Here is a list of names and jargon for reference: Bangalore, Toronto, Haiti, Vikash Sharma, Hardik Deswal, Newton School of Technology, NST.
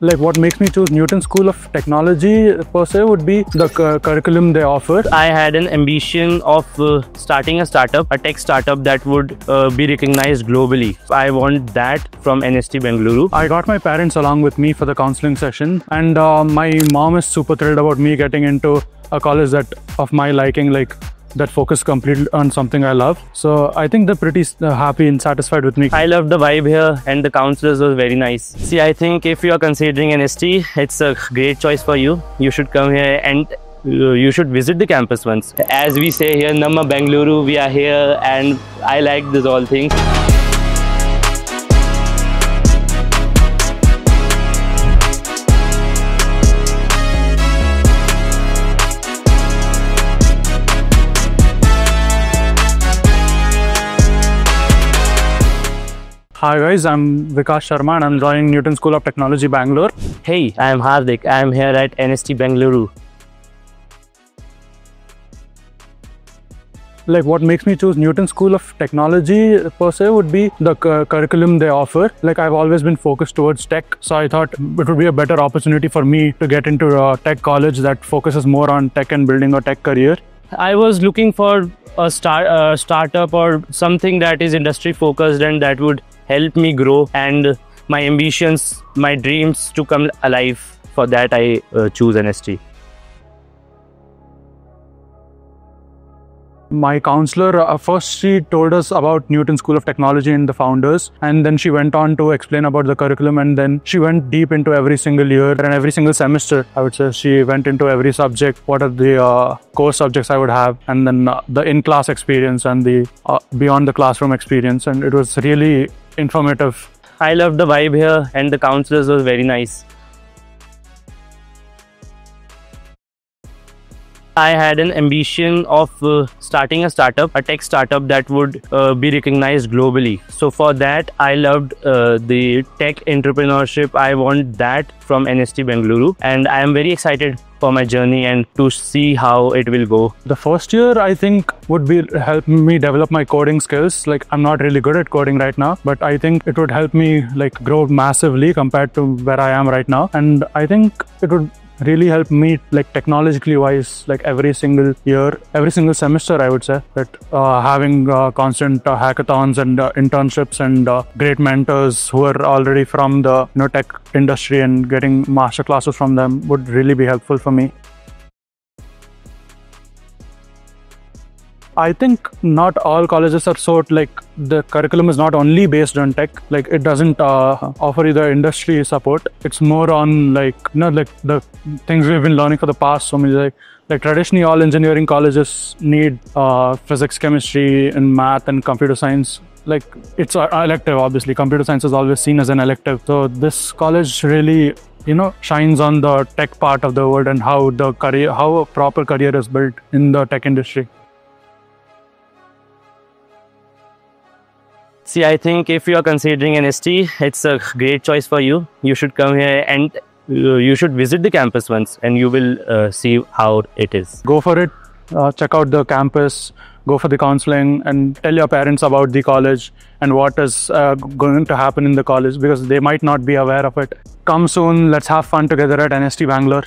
Like what makes me choose Newton School of Technology per se would be the curriculum they offer. I had an ambition of starting a startup, a tech startup that would be recognized globally. I want that from NST Bengaluru. I got my parents along with me for the counseling session, and my mom is super thrilled about me getting into a college that of my liking, like that focus completely on something I love. So I think they're pretty happy and satisfied with me. I love the vibe here, and the counselors were very nice. See, I think if you are considering NST, it's a great choice for you. You should come here and you should visit the campus once. As we say here, Namma Bengaluru, we are here, and I like this all thing. Hi guys, I'm Vikash Sharma and I'm joining Newton School of Technology, Bangalore. Hey, I'm Hardik. I'm here at NST Bengaluru. Like what makes me choose Newton School of Technology per se would be the curriculum they offer. Like I've always been focused towards tech, so I thought it would be a better opportunity for me to get into a tech college that focuses more on tech and building a tech career. I was looking for a startup or something that is industry focused and that would help me grow and my ambitions, my dreams to come alive. For that I choose NST. My counselor, first she told us about Newton School of Technology and the founders, and then she went on to explain about the curriculum, and then she went deep into every single year and every single semester. I would say she went into every subject, what are the core subjects I would have, and then the in-class experience and the beyond the classroom experience, and it was really informative. I loved the vibe here, and the counselors were very nice. I had an ambition of starting a startup, a tech startup that would be recognized globally. So for that, I loved the tech entrepreneurship. I want that from NST Bengaluru, and I am very excited for my journey and to see how it will go. The first year I think would be help me develop my coding skills. Like I'm not really good at coding right now, but I think it would help me like grow massively compared to where I am right now, and I think it would really helped me like technologically wise, like every single year, every single semester I would say that having constant hackathons and internships and great mentors who are already from the tech industry and getting master classes from them would really be helpful for me. I think not all colleges are so like the curriculum is not only based on tech. Like it doesn't offer either industry support. It's more on like like the things we've been learning for the past so many like traditionally all engineering colleges need physics, chemistry, and math and computer science. Like it's elective, obviously. Computer science is always seen as an elective. So this college really shines on the tech part of the world and how the career, how a proper career is built in the tech industry. See, I think if you are considering NST, it's a great choice for you. You should come here and you should visit the campus once, and you will see how it is. Go for it. Check out the campus, go for the counseling, and tell your parents about the college and what is going to happen in the college, because they might not be aware of it. Come soon. Let's have fun together at NST Bangalore.